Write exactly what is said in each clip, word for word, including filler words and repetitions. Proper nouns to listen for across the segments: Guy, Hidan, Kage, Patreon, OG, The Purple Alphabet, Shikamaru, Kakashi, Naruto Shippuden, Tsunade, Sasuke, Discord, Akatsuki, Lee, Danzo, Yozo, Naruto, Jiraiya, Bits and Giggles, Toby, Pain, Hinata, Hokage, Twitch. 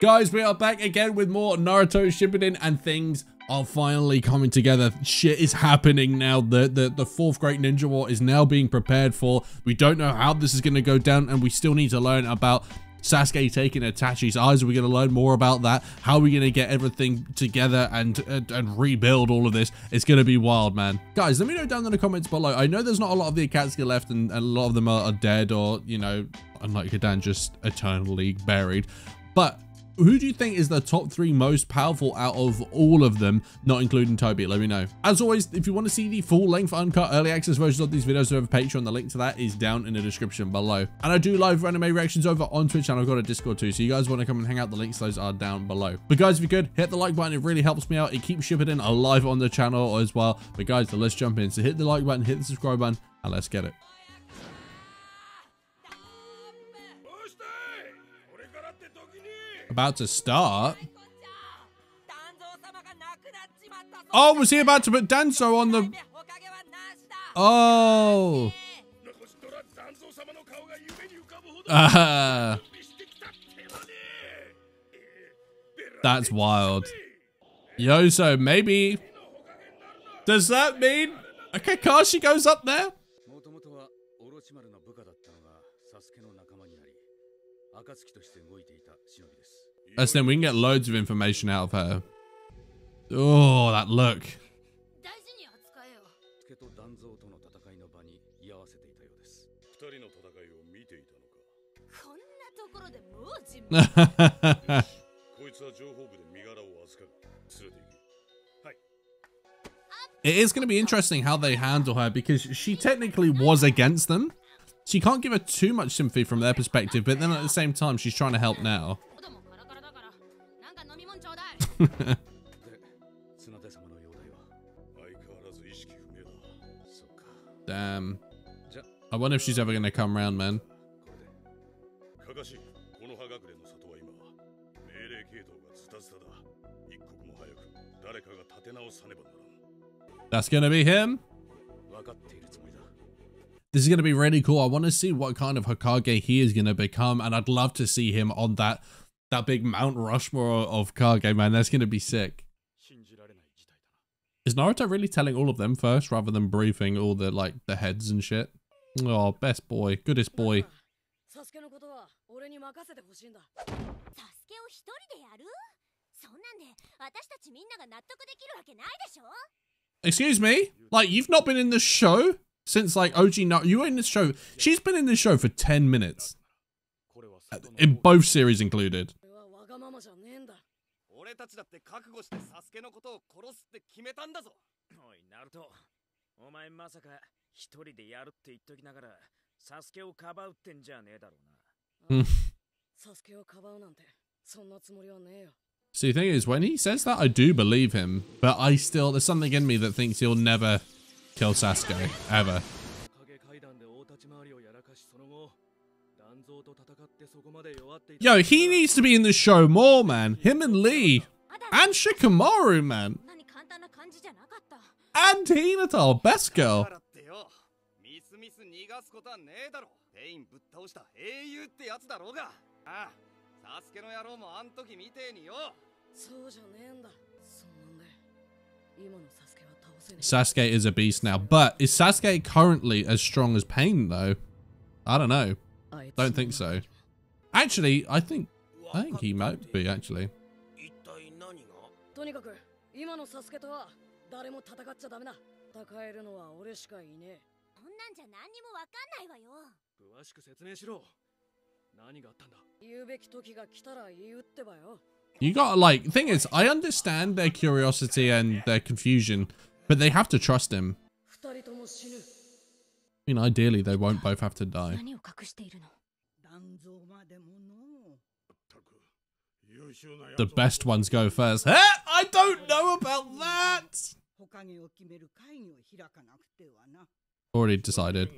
Guys, we are back again with more Naruto Shippuden, and things are finally coming together. Shit is happening now. The, the, the fourth great ninja war is now being prepared for. We don't know how this is going to go down, and we still need to learn about Sasuke taking Itachi's eyes. We're going to learn more about that. How are we going to get everything together and, and and rebuild all of this? It's going to be wild, man. Guys, let me know down in the comments below. I know there's not a lot of the Akatsuki left, and, and a lot of them are, are dead, or, you know, unlike Hidan, just eternally buried. But who do you think is the top three most powerful out of all of them, not including Toby? Let me know. As always, if you want to see the full-length uncut early access versions of these videos over Patreon, the link to that is down in the description below. And I do live anime reactions over on Twitch, and I've got a Discord too, so you guys want to come and hang out, the links to those are down below. But guys, if you could, hit the like button. It really helps me out. It keeps Shippuden alive on the channel as well. But guys, so let's jump in. So hit the like button, hit the subscribe button, and let's get it. About to start. Oh, was he about to put Danzo on the... Oh. Uh, that's wild. Yozo, maybe... Does that mean Kakashi goes up there? That's then we can get loads of information out of her. Oh, that look. It is going to be interesting how they handle her, because she technically was against them. So you can't give her too much sympathy from their perspective, but then at the same time, she's trying to help now. Damn. I wonder if she's ever going to come around, man. That's going to be him. This is going to be really cool. I want to see what kind of Hokage he is going to become, and I'd love to see him on that That big Mount Rushmore of Kage, man. That's going to be sick. Is Naruto really telling all of them first rather than briefing all the, like, the heads and shit? Oh, best boy. Goodest boy. Excuse me? Like, you've not been in this show since, like, O G Naruto. You were in this show. She's been in this show for ten minutes. In both series included. See, the thing is, when he says that, I do believe him, but I still, there's something in me that thinks he'll never kill Sasuke, ever. Yo, he needs to be in the show more, man. Him and Lee. And Shikamaru, man. And Hinata, best girl. Sasuke is a beast now. But is Sasuke currently as strong as Pain, though? I don't know. Don't think so. Actually, I think I think he might be, actually. You got, like, thing is, I understand their curiosity and their confusion, but they have to trust him. I mean, ideally, they won't both have to die. The best ones go first. Eh? I don't know about that! Already decided.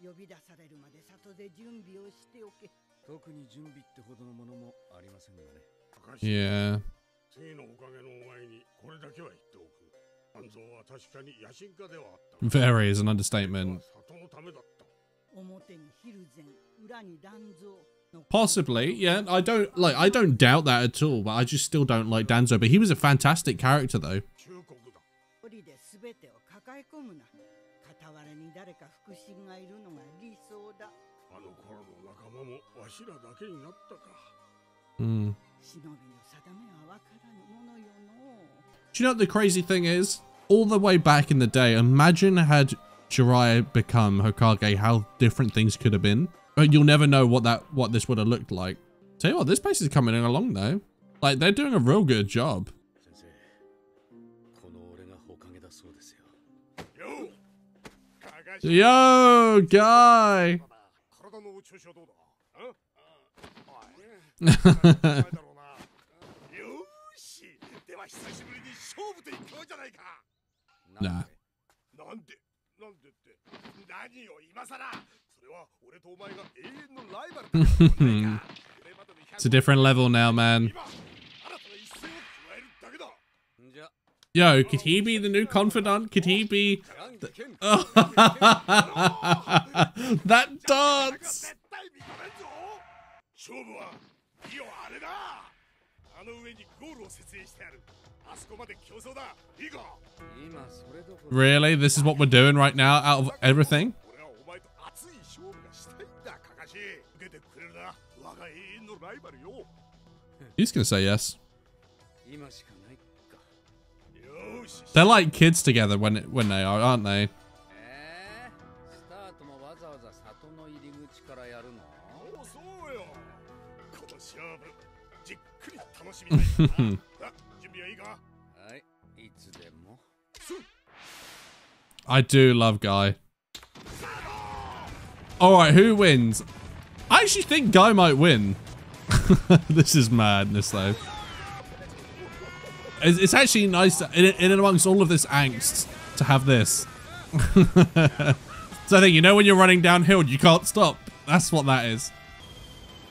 呼び出されるまで里で準備をしておけ。特に準備ってほどのものもありませんがね。Yeah. 次のおかげのお前にこれだけは言っておく。安蔵は確かに野心家ではあった。Very is an understatement. 里のためだった。表にヒルゼン、裏に断蔵。Possibly, yeah. I don't like. I don't doubt that at all. But I just still don't like Danzo. But he was a fantastic character, though. Mm. Do you know what the crazy thing is? All the way back in the day, imagine had Jiraiya become Hokage, how different things could have been. But you'll never know what that what this would have looked like. Tell you what, this place is coming in along though. Like they're doing a real good job. Yo, Guy. Nah. It's a different level now, man. Yo, could he be the new confidant? Could he be... Oh. That dance! Really? This is what we're doing right now out of everything? He's gonna say yes. They're like kids together when when they are, aren't they? I do love Guy. Alright, who wins? I actually think Guy might win. This is madness though. It's, it's actually nice to, in, in amongst all of this angst to have this. So I think, you know, when you're running downhill you can't stop. That's what that is.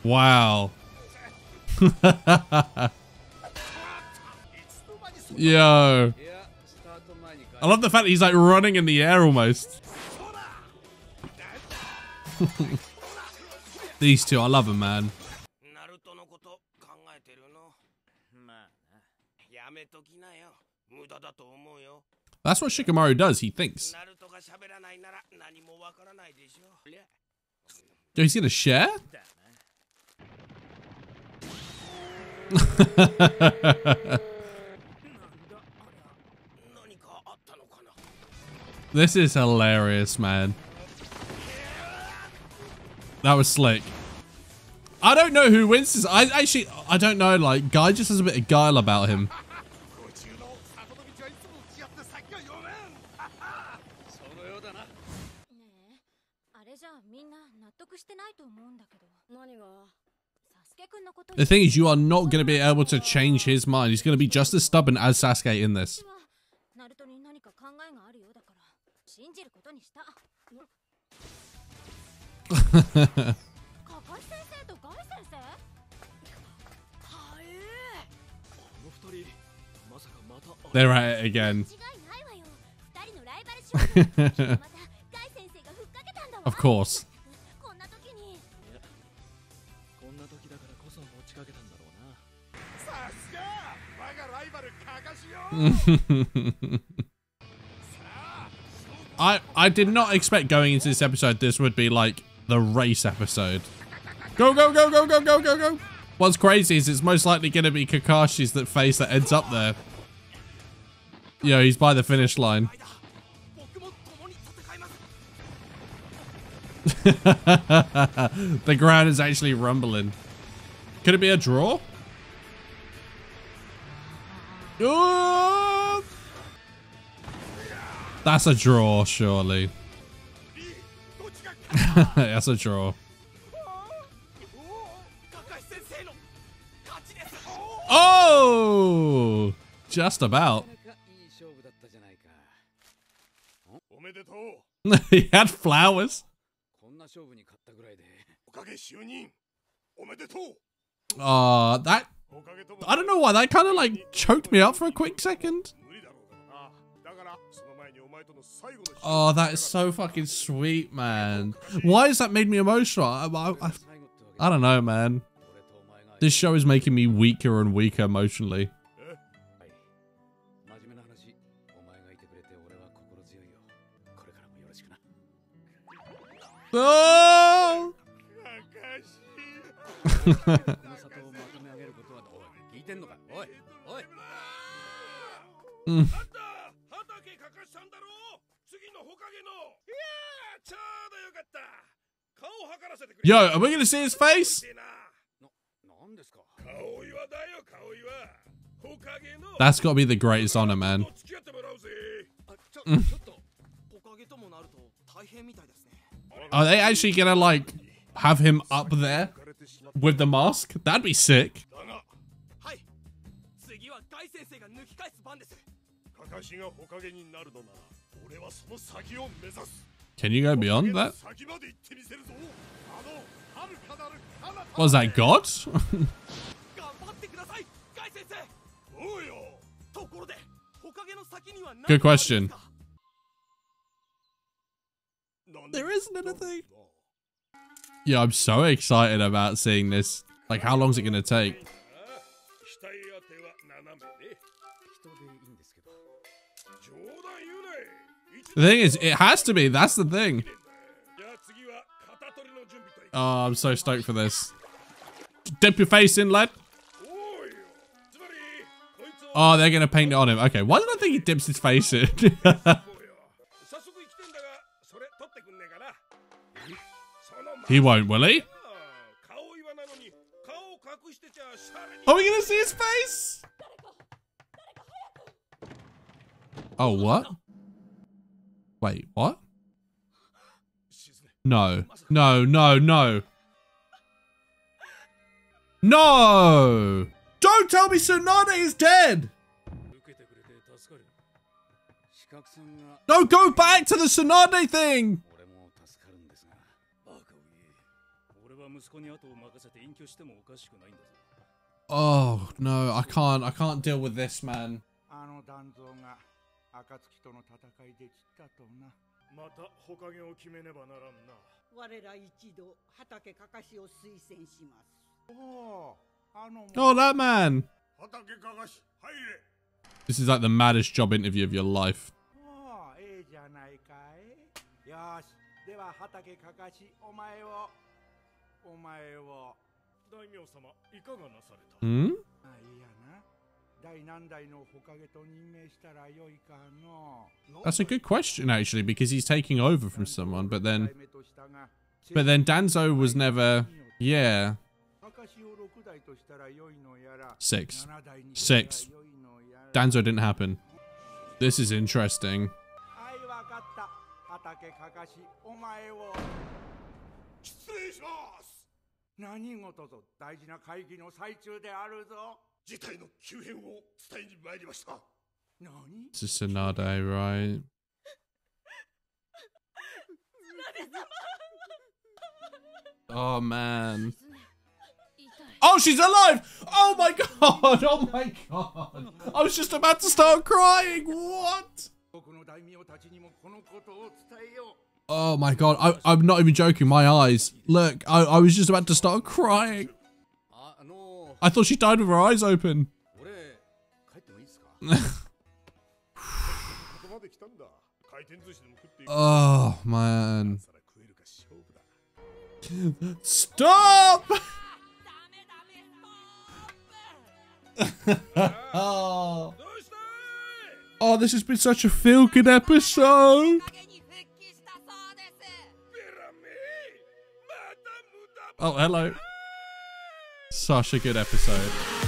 Wow. Yo. I love the fact that he's like running in the air almost. These two, I love them, man. That's what Shikamaru does, he thinks. Yo, he's gonna share? This is hilarious, man. That was slick. I don't know who wins this. I actually, I don't know. Like, Guy just has a bit of guile about him. The thing is, you are not going to be able to change his mind. He's going to be just as stubborn as Sasuke in this. They're at it again. Of course. I I did not expect going into this episode this would be like the race episode. Go go go go go go go go. What's crazy is it's most likely going to be Kakashi's that face that ends up there. Yo, he's by the finish line. The ground is actually rumbling. Could it be a draw? Oh! That's a draw, surely. That's a draw. Oh! Just about. He had flowers. Uh, that... I don't know why, that kind of like choked me up for a quick second. Oh, that is so fucking sweet, man. Why has that made me emotional? I, I, I, I don't know, man. This show is making me weaker and weaker emotionally. Oh! Mm. Yo, are we gonna see his face? That's gotta be the greatest honor, man. Mm. Are they actually gonna like have him up there with the mask? That'd be sick. Can you go beyond that? Was that God? Good question. There isn't anything. Yeah, I'm so excited about seeing this. Like, how long is it going to take? The thing is, it has to be. That's the thing. Oh, I'm so stoked for this. Dip your face in, lad. Oh, they're going to paint it on him. Okay, why did I think he dips his face in? He won't, will he? Are we gonna see his face? Oh, what? Wait, what? No, no, no, no. No! Don't tell me Tsunade is dead! No, go back to the Tsunade thing! Oh no, I can't, I can't deal with this, man. Oh, that man! This is like the maddest job interview of your life. Hmm? That's a good question, actually, because he's taking over from someone, but then but then Danzo was never, yeah. Six. Six. Danzo didn't happen. This is interesting. This is Tsunade, right? Oh man. Oh, she's alive! Oh my god! Oh my god! I was just about to start crying! What? Oh my god, I, I'm not even joking, my eyes. Look, I, I was just about to start crying. I thought she died with her eyes open. Oh man. Stop! Oh. Oh, this has been such a feel-good episode. Oh, hello. Such a good episode.